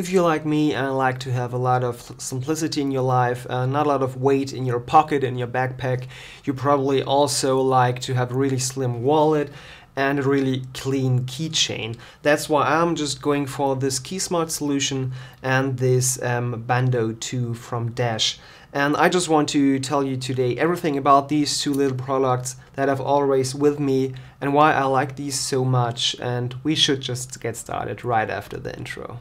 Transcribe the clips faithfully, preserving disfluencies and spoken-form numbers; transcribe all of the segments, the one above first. If you're like me and like to have a lot of simplicity in your life, uh, not a lot of weight in your pocket, in your backpack, you probably also like to have a really slim wallet and a really clean keychain. That's why I'm just going for this KeySmart solution and this um, Bando two from Dash. And I just want to tell you today everything about these two little products that I've always with me and why I like these so much, and we should just get started right after the intro.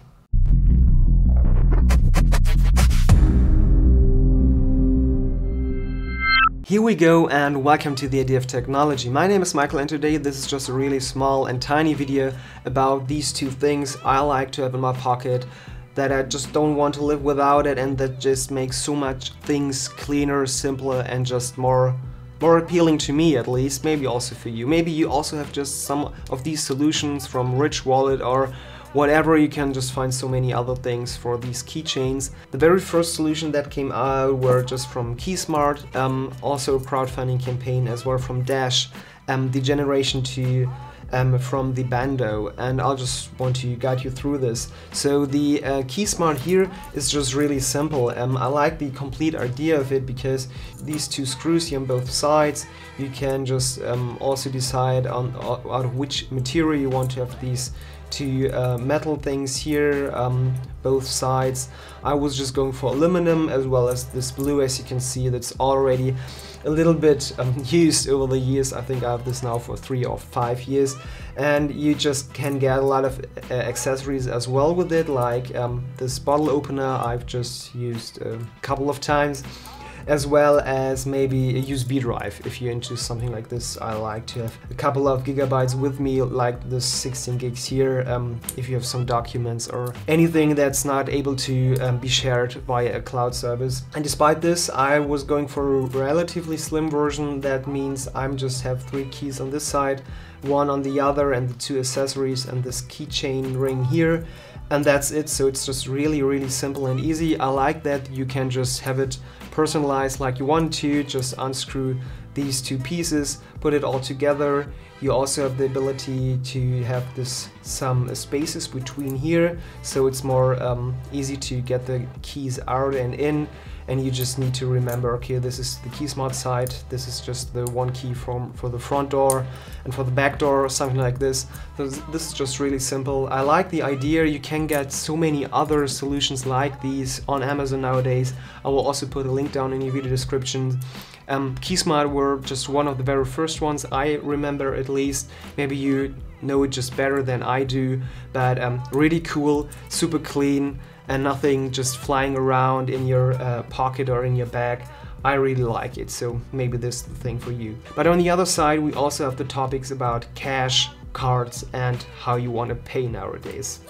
Here we go, and welcome to The Idea of Technology. My name is Michael, and today this is just a really small and tiny video about these two things I like to have in my pocket, that I just don't want to live without it, and that just makes so much things cleaner, simpler, and just more more appealing to me, at least. Maybe also for you. Maybe you also have just some of these solutions from Rich Wallet or whatever. You can just find so many other things for these keychains. The very first solution that came out were just from KeySmart, um, also a crowdfunding campaign as well from Dash, um, the generation two um, from the Bando, and I'll just want to guide you through this. So the uh, KeySmart here is just really simple. Um, I like the complete idea of it because these two screws here on both sides, you can just um, also decide on out of which material you want to have these to uh, metal things here, um, both sides. I was just going for aluminum, as well as this blue, as you can see, that's already a little bit um, used over the years. I think I have this now for three or five years, and you just can get a lot of uh, accessories as well with it, like um, this bottle opener I've just used a couple of times, as well as maybe a U S B drive. If you're into something like this, I like to have a couple of gigabytes with me, like the sixteen gigs here, um, if you have some documents or anything that's not able to um, be shared via a cloud service. And despite this, I was going for a relatively slim version. That means I'm just have three keys on this side, one on the other, and the two accessories and this keychain ring here, and that's it. So it's just really, really simple and easy. I like that you can just have it personalized like you want to, just unscrew these two pieces, put it all together. You also have the ability to have this some spaces between here, so it's more um, easy to get the keys out and in, and you just need to remember, okay, this is the KeySmart side, this is just the one key from for the front door and for the back door or something like this. So this is just really simple. I like the idea. You can get so many other solutions like these on Amazon nowadays. I will also put a link down in the video description. Um, KeySmart were just one of the very first ones I remember, at least. Maybe you know it just better than I do, but um, really cool, super clean, and nothing just flying around in your uh, pocket or in your bag. I really like it, so maybe this is the thing for you. But on the other side, we also have the topics about cash, cards, and how you want to pay nowadays.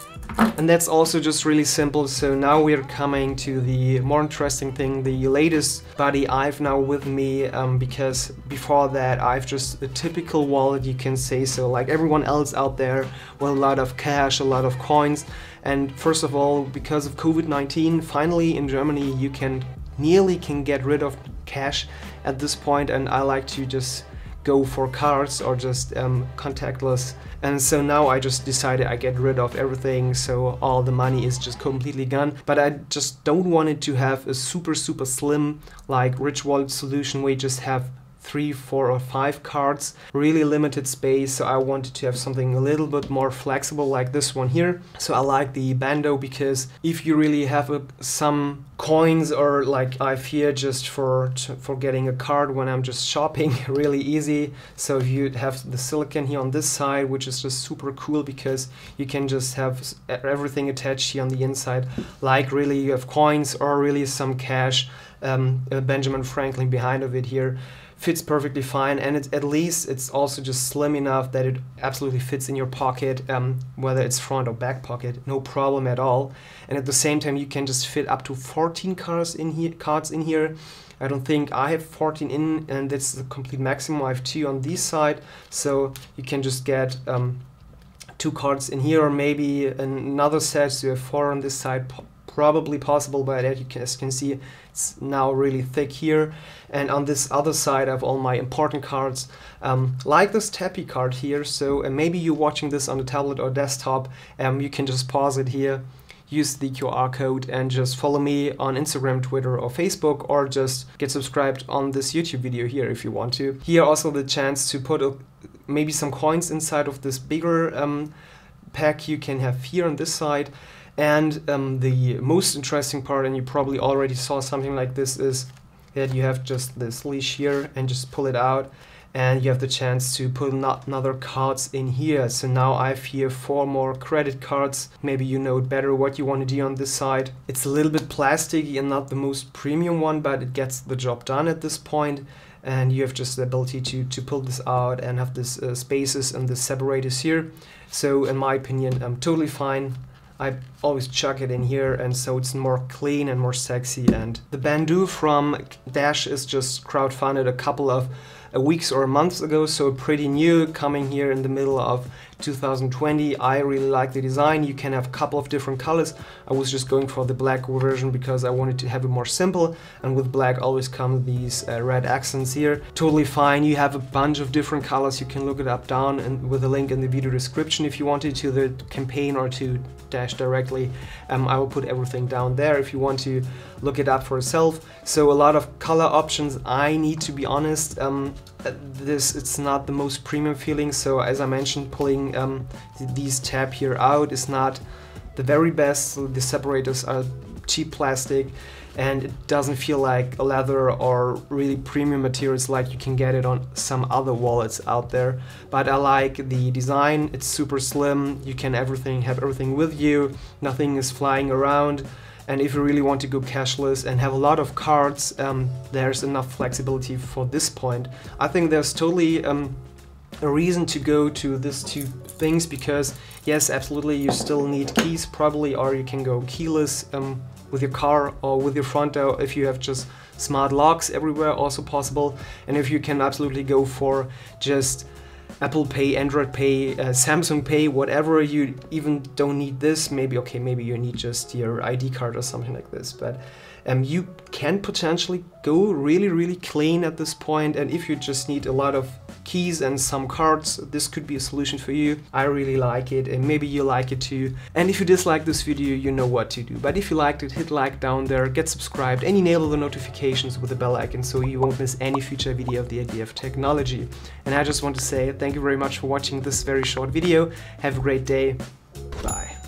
And that's also just really simple. So now we're coming to the more interesting thing, the latest buddy I've now with me, um, because before that I've just a typical wallet, you can say, so like everyone else out there, with a lot of cash, a lot of coins. And first of all, because of COVID nineteen, finally in Germany you can nearly can get rid of cash at this point, and I like to just go for cards or just um, contactless. And so now I just decided I get rid of everything, so all the money is just completely gone. But I just don't want it to have a super super slim like Rich Wallet solution where you just have three, four or five cards, really limited space. So I wanted to have something a little bit more flexible like this one here. So I like the Bando, because if you really have a, some coins, or like I've here just for for getting a card when I'm just shopping, really easy. So if you have the silicone here on this side, which is just super cool because you can just have everything attached here on the inside, like really you have coins or really some cash, um, Benjamin Franklin behind of it here. Fits perfectly fine, and it, at least it's also just slim enough that it absolutely fits in your pocket, um, whether it's front or back pocket, no problem at all. And at the same time, you can just fit up to fourteen cards in here. Cards in here. I don't think I have fourteen in, and that's the complete maximum. I have two on this side, so you can just get um, two cards in here, or maybe another set, so you have four on this side. Probably possible, but as you can see, it's now really thick here. And on this other side I have all my important cards, um, like this Tappy card here. So uh, maybe you're watching this on a tablet or desktop, um, you can just pause it here. use the Q R code and just follow me on Instagram, Twitter or Facebook, or just get subscribed on this YouTube video here if you want to. Here also the chance to put a, maybe some coins inside of this bigger um, pack you can have here on this side. And um, the most interesting part, and you probably already saw something like this, is that you have just this leash here and just pull it out, and you have the chance to put another cards in here. So now I have here four more credit cards. Maybe you know better what you want to do on this side. It's a little bit plasticky and not the most premium one, but it gets the job done at this point. And you have just the ability to, to pull this out and have this uh, spaces and the separators here. So in my opinion, I'm totally fine. I always chuck it in here, and so it's more clean and more sexy. And the Bando from Dash is just crowdfunded a couple of weeks or months ago, so pretty new, coming here in the middle of two thousand twenty. I really like the design. You can have a couple of different colors. I was just going for the black version because I wanted to have it more simple, and with black always come these uh, red accents here. Totally fine. You have a bunch of different colors. You can look it up down and with a link in the video description if you wanted, to the campaign or to Dash directly. um, I will put everything down there if you want to look it up for yourself. So a lot of color options. I need to be honest, um, this it's not the most premium feeling, so as I mentioned, pulling um, th these tab here out is not the very best. So the separators are cheap plastic and it doesn't feel like leather or really premium materials like you can get it on some other wallets out there. But I like the design. It's super slim. You can everything have everything with you. Nothing is flying around. And if you really want to go cashless and have a lot of cards, um, there's enough flexibility for this point. I think there's totally um, a reason to go to these two things, because yes, absolutely, you still need keys probably, or you can go keyless um, with your car or with your front door if you have just smart locks everywhere, also possible. And if you can absolutely go for just Apple Pay, Android Pay, uh, Samsung Pay, whatever, you even don't need this. Maybe, okay, maybe you need just your I D card or something like this, but um, you can potentially go really, really clean at this point. And if you just need a lot of keys and some cards, this could be a solution for you. I really like it, and maybe you like it too. And if you dislike this video, you know what to do. But if you liked it, hit like down there, get subscribed, and enable the notifications with the bell icon so you won't miss any future video of The Idea of Technology. And I just want to say thank you very much for watching this very short video. Have a great day. Bye.